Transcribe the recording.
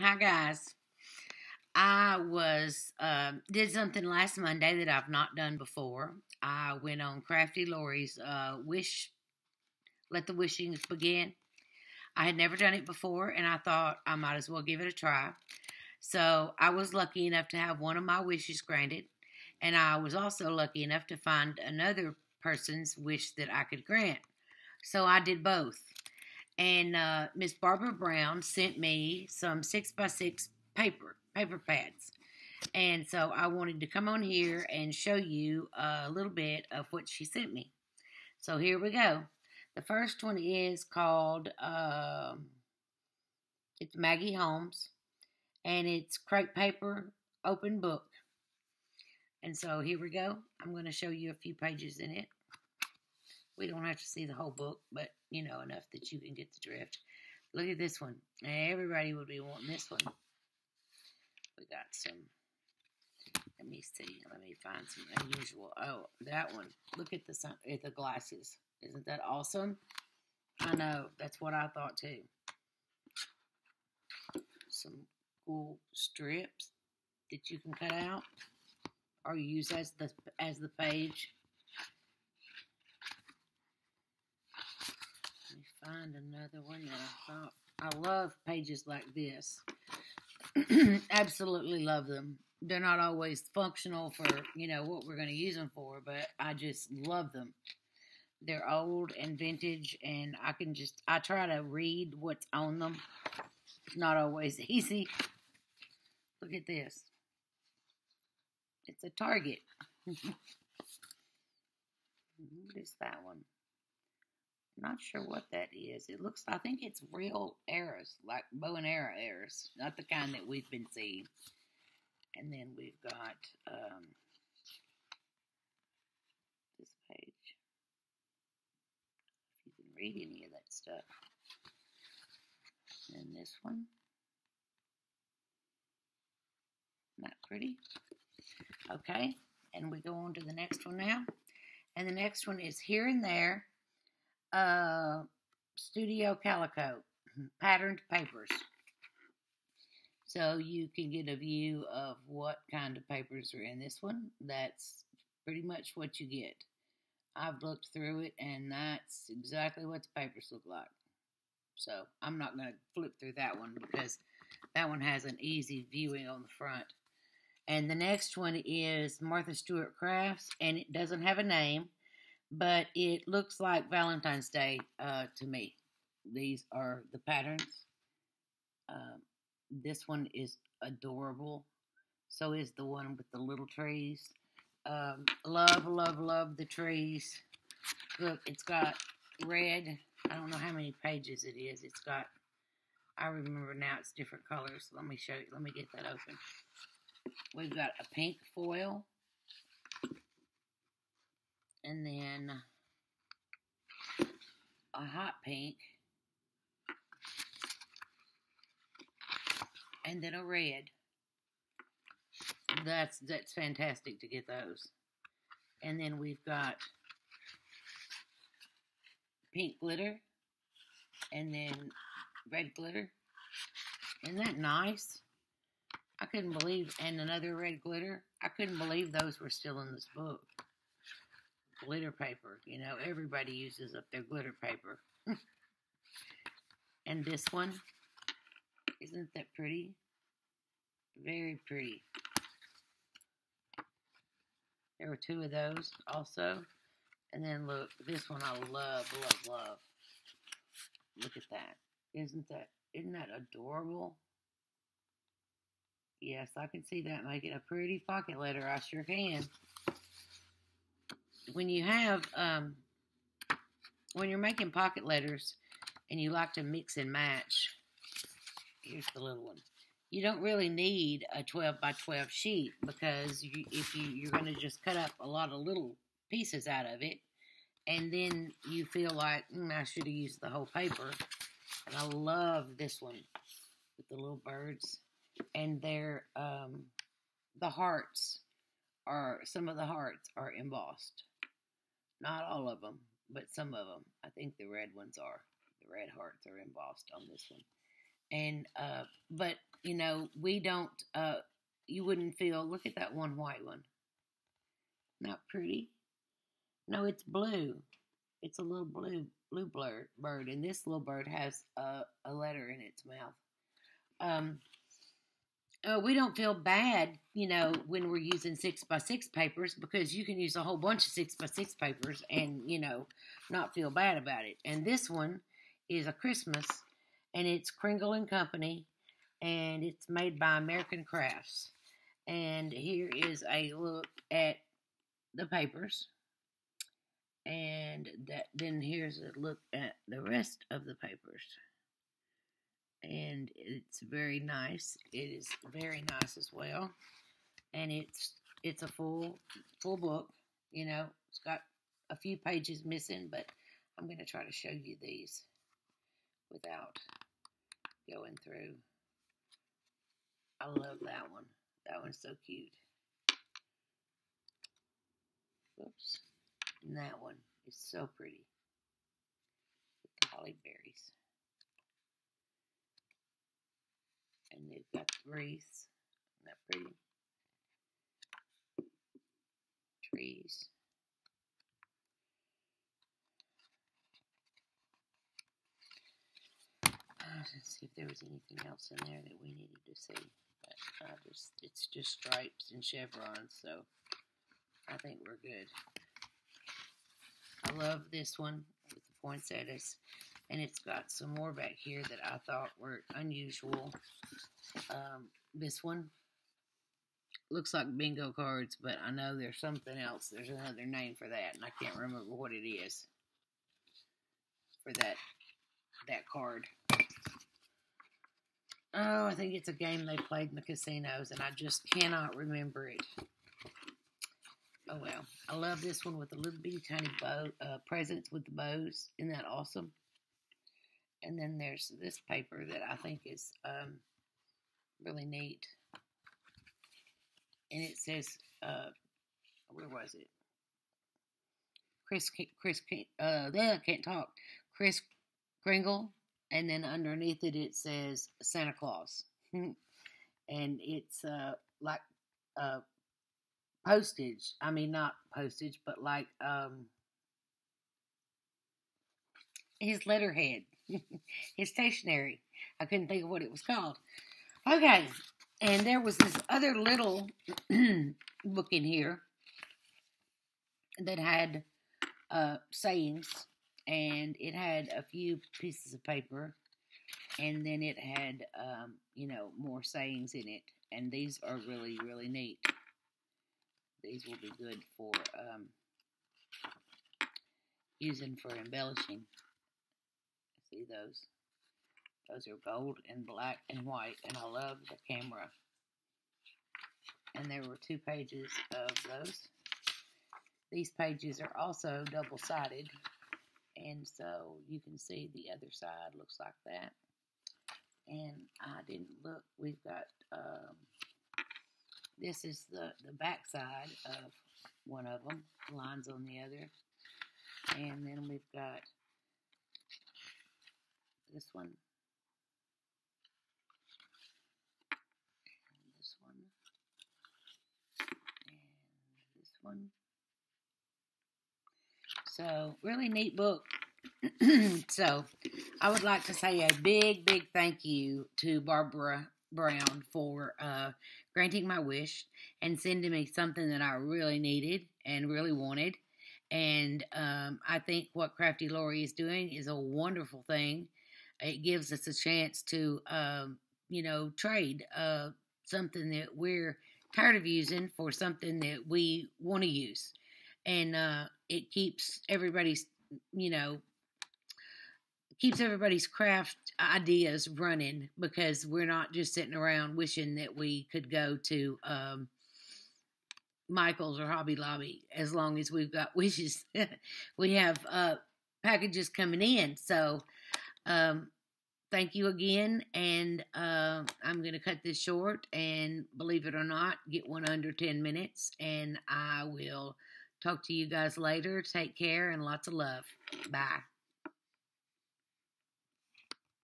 Hi guys, I did something last Monday that I've not done before. I went on Crafty Lori's Wish, Let the Wishing Begin. I had never done it before, and I thought I might as well give it a try. So I was lucky enough to have one of my wishes granted, and I was also lucky enough to find another person's wish that I could grant. So I did both. And Miss Barbara Brown sent me some 6x6 paper pads. And so I wanted to come on here and show you a little bit of what she sent me. So here we go. The first one is called, it's Maggie Holmes. And it's crepe paper, open book. And so here we go. I'm going to show you a few pages in it. We don't have to see the whole book, but you know, enough that you can get the drift. Look at this one. Everybody would be wanting this one. We got some. Let me see. Let me find some unusual. Oh, that one. Look at the glasses. Isn't that awesome? I know. That's what I thought too. Some cool strips that you can cut out or use as the page. Find another one that I thought. I love pages like this. Absolutely love them. They're not always functional for, you know, what we're going to use them for, but I just love them. They're old and vintage, and I try to read what's on them. It's not always easy. Look at this. It's a Target. What is that one? Not sure what that is. It looks, I think it's real arrows, like bow and arrow arrows, not the kind that we've been seeing. And then we've got this page. If you can read any of that stuff. And this one. Not pretty. Okay, and we go on to the next one now. And the next one is Here and There. Studio Calico patterned papers, so you can get a view of what kind of papers are in this one. That's pretty much what you get. I've looked through it, and that's exactly what the papers look like, so I'm not going to flip through that one because that one has an easy viewing on the front. And the next one is Martha Stewart Crafts, and it doesn't have a name, but it looks like Valentine's Day to me. These are the patterns. This one is adorable. So is the one with the little trees. Love, love, love the trees. Look, it's got red. I don't know how many pages it is. It's got, I remember now, it's different colors. Let me show you. Let me get that open. We've got a pink foil. And then a hot pink. And then a red. That's fantastic to get those. And then we've got pink glitter. And then red glitter. Isn't that nice? I couldn't believe, and another red glitter. I couldn't believe those were still in this book. Glitter paper, you know, everybody uses up their glitter paper. And this one, isn't that pretty? Very pretty. There were two of those also. And then look, this one I love, love, love. Look at that. Isn't that adorable? Yes, I can see that making a pretty pocket letter. I sure can. When you have, when you're making pocket letters and you like to mix and match, here's the little one. You don't really need a 12x12 sheet because you're going to just cut up a lot of little pieces out of it. And then you feel like, I should have used the whole paper. And I love this one with the little birds. And they're, the hearts are, some of the hearts are embossed. Not all of them, but some of them. I think the red ones are. The red hearts are embossed on this one. And, but you know, we don't, you wouldn't feel, look at that one white one. Not pretty. No, it's blue. It's a little blue bird, and this little bird has a letter in its mouth. We don't feel bad, you know, when we're using 6x6 papers, because you can use a whole bunch of 6x6 papers and, you know, not feel bad about it. And this one is a Christmas, and it's Kringle and Company, and it's made by American Crafts. And here is a look at the papers. And that, then here's a look at the rest of the papers. And it's very nice. It is very nice as well. And it's a full book. You know, it's got a few pages missing, but I'm going to try to show you these without going through. I love that one. That one's so cute. Oops. And that one is so pretty. With the holly berries. And they've got the wreaths. Isn't that pretty? Trees. Let's see if there was anything else in there that we needed to see. But it's just stripes and chevrons, so I think we're good. I love this one with the poinsettias, and it's got some more back here that I thought were unusual. This one looks like bingo cards, but I know there's something else. There's another name for that, and I can't remember what it is for that card. Oh, I think it's a game they played in the casinos, and I just cannot remember it. Oh, well. I love this one with the little bitty tiny bow, presents with the bows. Isn't that awesome? And then there's this paper that I think is really neat. And it says, where was it? Kris Kringle. And then underneath it, it says Santa Claus. And it's like postage. I mean, not postage, but like his letterhead. His stationery. I couldn't think of what it was called. Okay. And there was this other little book in here that had sayings. And it had a few pieces of paper. And then it had, you know, more sayings in it. And these are really, really neat. These will be good for using for embellishing. See those? Those are gold and black and white, and I love the camera. And there were 2 pages of those. These pages are also double-sided, and so you can see the other side looks like that. And I didn't look. We've got, this is the back side of one of them, lines on the other. And then we've got this one, and this one, and this one. So, really neat book. So, I would like to say a big, big thank you to Barbara Brown for granting my wish and sending me something that I really needed and really wanted. And I think what Crafty Lori is doing is a wonderful thing. It gives us a chance to, you know, trade something that we're tired of using for something that we want to use. And it keeps everybody's, you know, keeps everybody's craft ideas running, because we're not just sitting around wishing that we could go to Michael's or Hobby Lobby as long as we've got wishes. We have packages coming in, so... thank you again, and I'm going to cut this short, and believe it or not, get one under 10 minutes, and I will talk to you guys later. Take care, and lots of love. Bye.